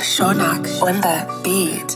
Pszønak on the beat. Pszønak on the beat. Pszønak on the beat.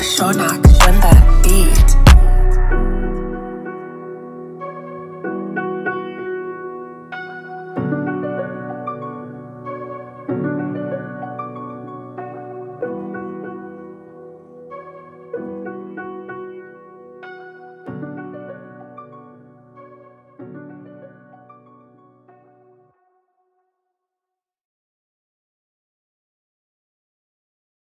Pszønak.